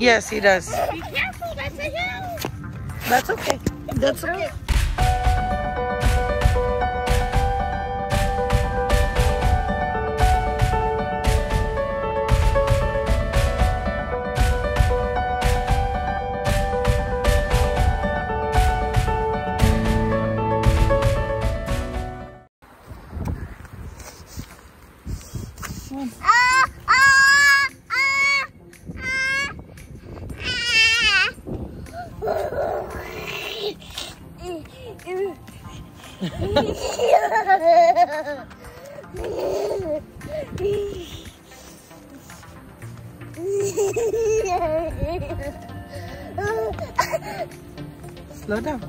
Yes, he does. Be careful, that's a hill. That's okay. That's okay. Slow down.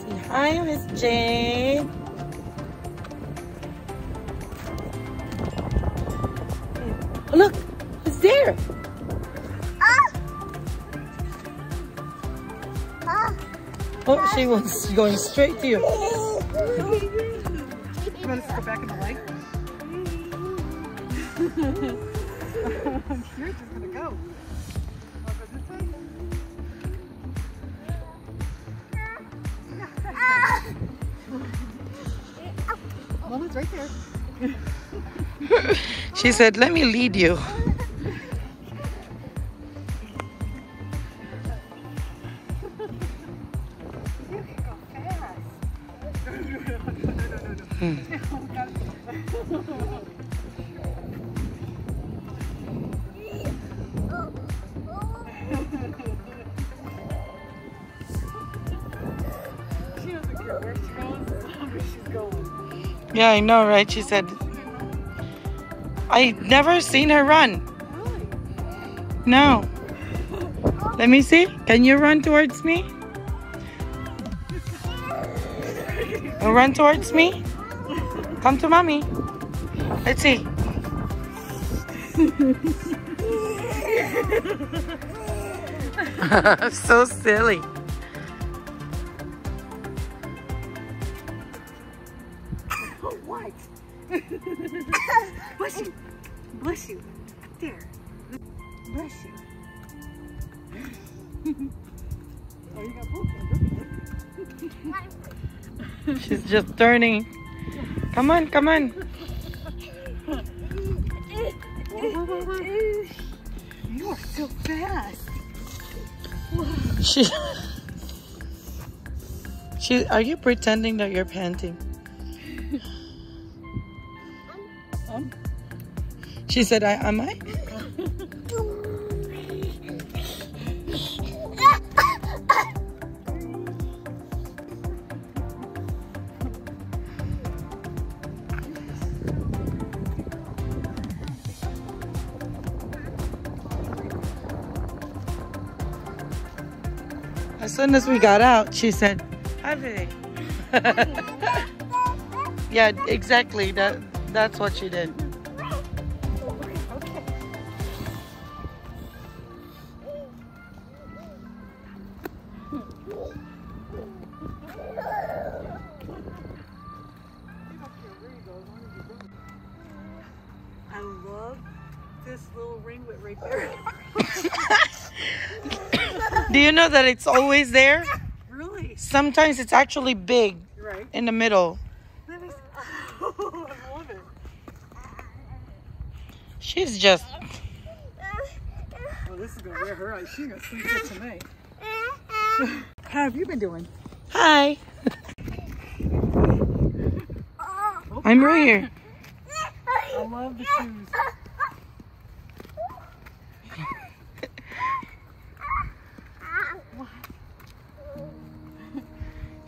Say hi, Miss Jane. Look, it's there. Oh, she was going straight to you. You want us to go back in the lake? You're just going to go. Well, it's right there. She said, let me lead you. Yeah, I know, right? She said, I've never seen her run. No. Let me see. Can you run towards me? You'll run towards me? Come to mommy. Let's see. So silly. What? Bless you. Bless you. There. Bless you. Oh, you got both. She's just turning. Come on, come on. You are so fast. She are you pretending that you're panting? She said, am I? As soon as we got out, she said, everything. Yeah, exactly. That's what she did. I love this little ringlet right there. Do you know that it's always there? Really? Sometimes it's actually big, right, in the middle. That is, oh, I love it. She's just. Well, this is gonna wear her out. She's gonna sleep with tonight. How have you been doing? Hi. I'm right here. I love the shoes.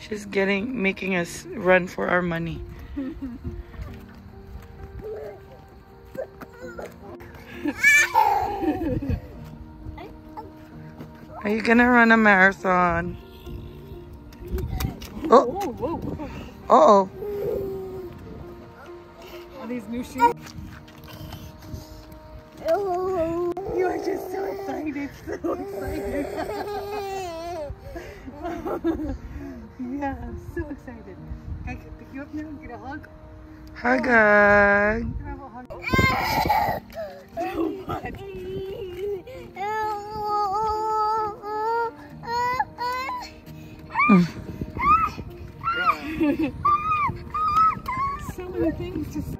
She's making us run for our money. Are you gonna run a marathon? Oh. Uh-oh. Are these new shoes? Oh, you are just so excited, so excited. Yeah, I'm so excited. Can I pick you up now and get a hug? Hug. What? So many things to say.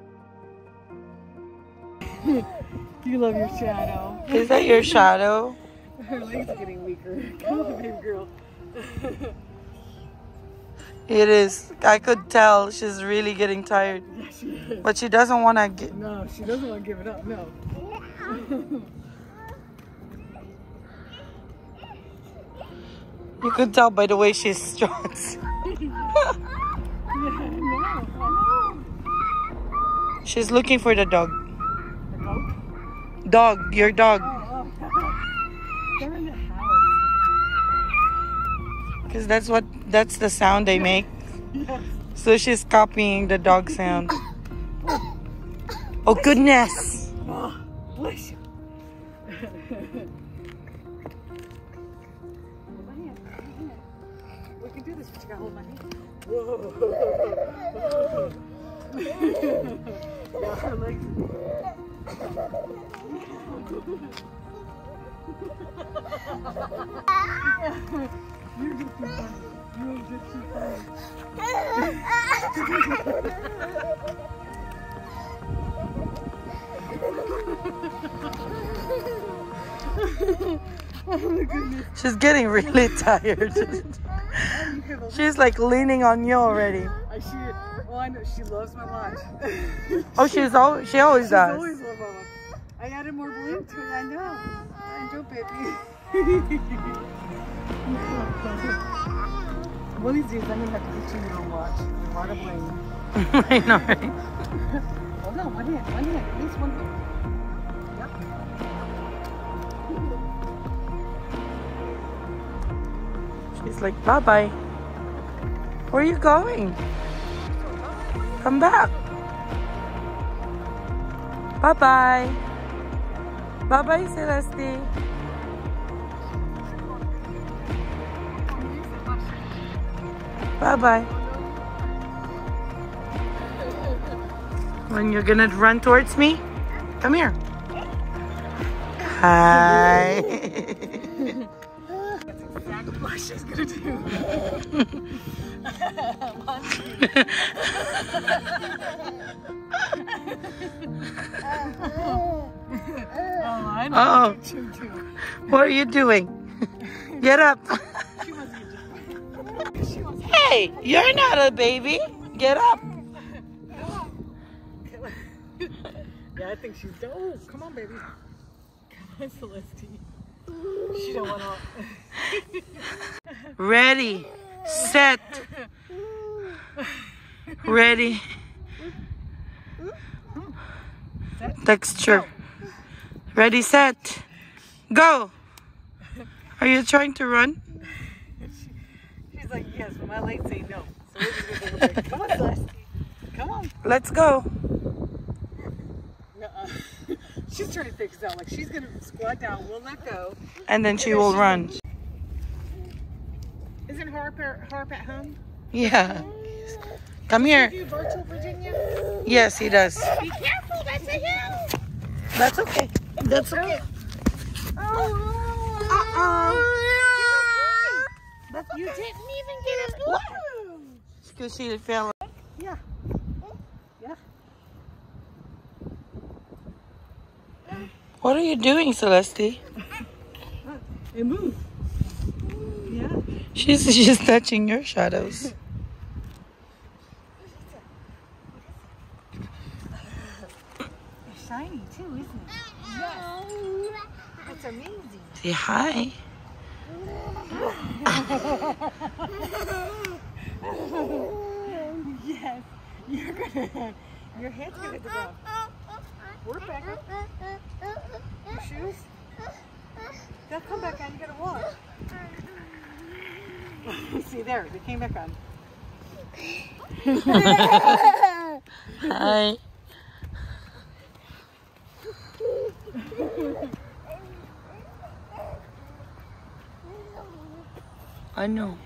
You love your shadow. Is that your shadow? Her legs are getting weaker. Come on, baby girl. It is. I could tell she's really getting tired. Yeah, she is. But she doesn't want to get... No, she doesn't want to give it up. No. You could tell by the way she struts. She's looking for the dog. The dog? Dog, your dog. They're in the house. Because that's the sound they make. Yes. So she's copying the dog sound. Oh goodness! Oh, bless you. Hold my hand. We can do this, but you gotta hold my hand. Whoa. Now her legs are... You're just too funny. You ain't just too funny. Oh my goodness. She's getting really tired. She's like leaning on you already. Well, I know she loves my lunch. Oh, she always does. Always loves my lunch. I added more balloon to it, I know. I enjoy, baby. One of these days, I'm going to have to teach you to watch. A lot of balloon. I know, right? Hold on, one hand, at least one hand. Yep. She's like, bye-bye. Where are you going? Come back. Bye-bye. Bye bye, Celeste. Bye bye. When you're gonna run towards me? Come here. Hi. That's exactly what she's gonna do. Oh, what are you doing? Get up. Hey, you're not a baby. Get up. Yeah, I think she's done. Oh, come on, baby. Come on, Celeste. She don't want off. Ready, set, ready. Texture. Ready, set, go! Are you trying to run? She's like, yes, but my legs say no. So we're gonna go. Come on, Celeste. Come on. Let's go. She's trying to figure this out. Like, she's going to squat down, we'll let go. And then she will run. Isn't Harper at home? Yeah. Come here. Do you do virtual Virginia? Yes, he does. Be careful, that's a hill. That's okay. That's okay. Oh. Uh-oh. Okay. You didn't even get a balloon. It's because she didn't fail. Yeah. Yeah. What are you doing, Celeste? It moves. Yeah. She's touching your shadows. It's shiny too, isn't it? Yes. That's amazing. Say hi. Yes. You're gonna, your head's gonna go up. We're back up. Your shoes. They'll come back on, you gotta walk. See there, they came back on. Hi. I know.